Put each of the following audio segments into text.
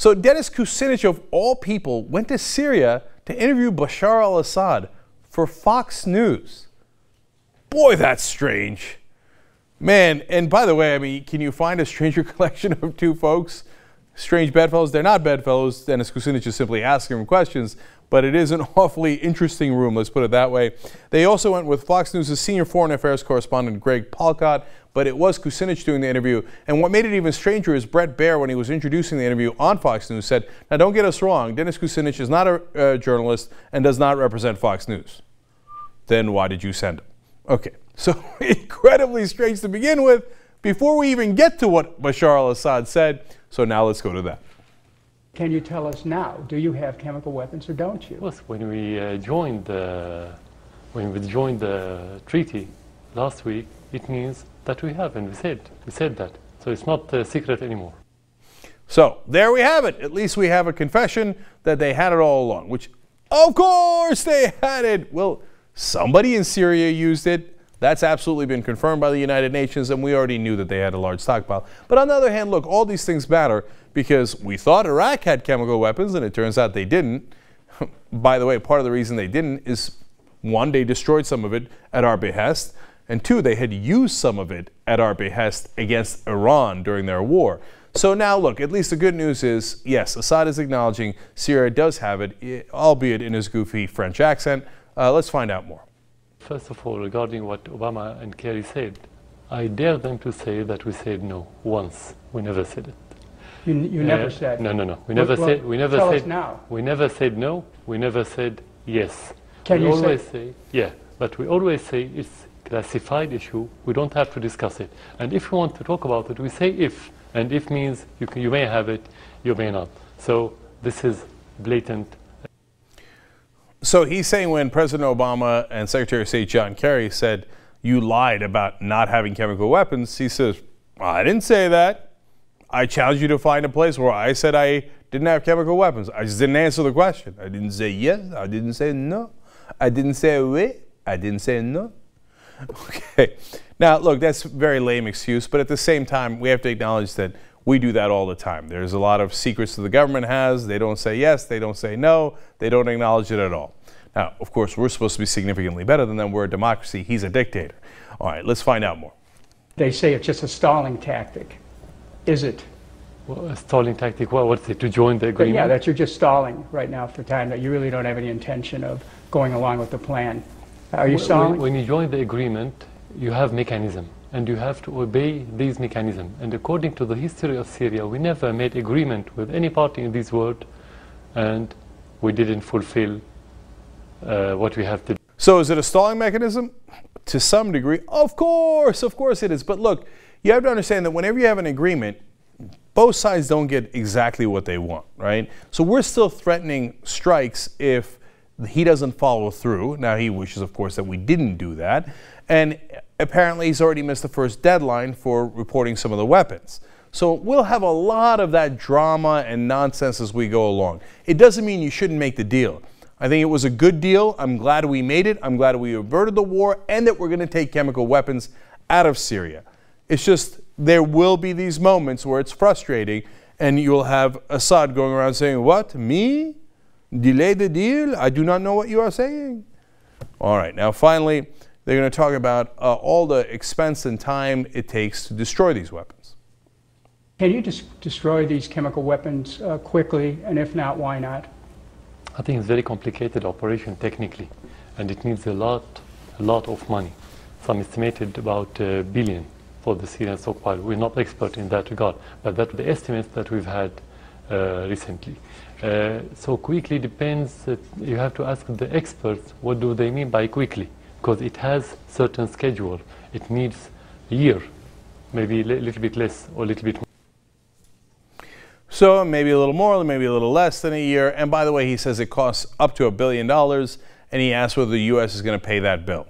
So Dennis Kucinich, of all people, went to Syria to interview Bashar al-Assad for Fox News. Boy, that's strange. Man, and by the way, I mean, can you find a stranger collection of two folks? Strange bedfellows. They're not bedfellows. Dennis Kucinich is simply asking him questions, but it is an awfully interesting room, let's put it that way. They also went with Fox News' senior foreign affairs correspondent Greg Polcott, but it was Kucinich doing the interview. And what made it even stranger is Brett Baer, when he was introducing the interview on Fox News, said, now don't get us wrong, Dennis Kucinich is not a journalist and does not represent Fox News. Then why did you send him? Okay, so incredibly strange to begin with, before we even get to what Bashar al-Assad said. So now let's go to that. Can you tell us now, do you have chemical weapons or don't you? Well, when we joined the treaty last week, it means that we have, and we said that. So it's not a secret anymore. So there we have it. At least we have a confession that they had it all along, which of course they had it. Well, somebody in Syria used it. That's absolutely been confirmed by the United Nations, and we already knew that they had a large stockpile. But on the other hand, look, all these things matter because we thought Iraq had chemical weapons, and it turns out they didn't. By the way, part of the reason they didn't is, one, they destroyed some of it at our behest, and two, they had used some of it at our behest against Iran during their war. So now, look, at least the good news is, yes, Assad is acknowledging Syria does have it, albeit in his goofy French accent. Let's find out more. First of all, regarding what Obama and Kerry said, I dare them to say that we said no once. We never said it. You never said no. No. We never said no. We never said yes. But we always say it's classified issue. We don't have to discuss it. And if we want to talk about it, we say if. And if means you may have it, you may not. So this is blatant. So he's saying when President Obama and Secretary of State John Kerry said, you lied about not having chemical weapons, he says, I didn't say that. I challenge you to find a place where I said I didn't have chemical weapons. I just didn't answer the question. I didn't say yes. I didn't say no. I didn't say oui. I didn't say no. Okay. Now, look, that's a very lame excuse, but at the same time, we have to acknowledge that we do that all the time. There's a lot of secrets that the government has. They don't say yes, they don't say no, they don't acknowledge it at all. Now, of course, we're supposed to be significantly better than them. We're a democracy, he's a dictator. All right, let's find out more. They say it's just a stalling tactic. Is it? Well, a stalling tactic, well, what's it, to join the agreement? But yeah, that you're just stalling right now for time, that you really don't have any intention of going along with the plan. Are you stalling? When you join the agreement, you have mechanism. And you have to obey these mechanisms. And according to the history of Syria, we never made agreement with any party in this world, and we didn't fulfill what we have to do. So is it a stalling mechanism? To some degree, of course it is. But look, you have to understand that whenever you have an agreement, both sides don't get exactly what they want, right? So we're still threatening strikes if he doesn't follow through. Now he wishes, of course, that we didn't do that. And apparently he's already missed the first deadline for reporting some of the weapons. So we'll have a lot of that drama and nonsense as we go along. It doesn't mean you shouldn't make the deal. I think it was a good deal. I'm glad we made it. I'm glad we averted the war and that we're going to take chemical weapons out of Syria. It's just there will be these moments where it's frustrating and you'll have Assad going around saying, what, me? Delay the deal? I do not know what you are saying. All right, now finally, they're going to talk about all the expense and time it takes to destroy these weapons. Can you destroy these chemical weapons quickly? And if not, why not? I think it's a very complicated operation technically, and it needs a lot of money. Some estimated about $1 billion for the Syrian stockpile. We're not expert in that regard, but that's the estimates that we've had recently. So quickly depends, you have to ask the experts what do they mean by quickly, because it has certain schedule. It needs a year, maybe a little bit less or a little bit more. So maybe a little more, maybe a little less than a year. And by the way, he says it costs up to $1 billion, and he asks whether the U.S. is going to pay that bill.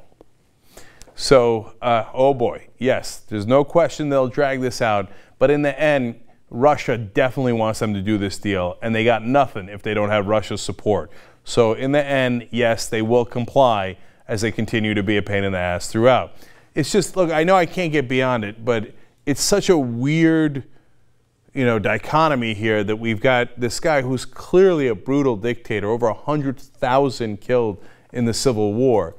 So, oh boy, yes, there's no question they'll drag this out, but in the end, Russia definitely wants them to do this deal, and they got nothing if they don't have Russia's support. So in the end, yes, they will comply as they continue to be a pain in the ass throughout. It's just, look, I know I can't get beyond it, but it's such a weird dichotomy here, that we've got this guy who's clearly a brutal dictator, over 100,000 killed in the Civil War,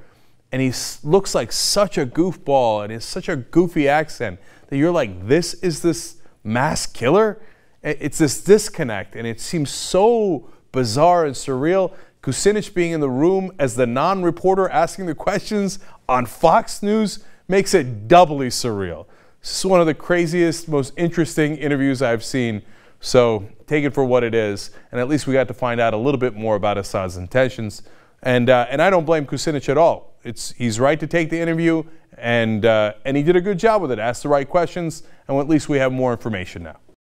and he looks like such a goofball and has such a goofy accent that you're like, this is this mass killer? It's this disconnect, and it seems so bizarre and surreal. Kucinich being in the room as the non-reporter asking the questions on Fox News makes it doubly surreal. This is one of the craziest, most interesting interviews I've seen, so take it for what it is. And at least we got to find out a little bit more about Assad's intentions. And I don't blame Kucinich at all. He's right to take the interview, and he did a good job with it, asked the right questions, and at least we have more information now.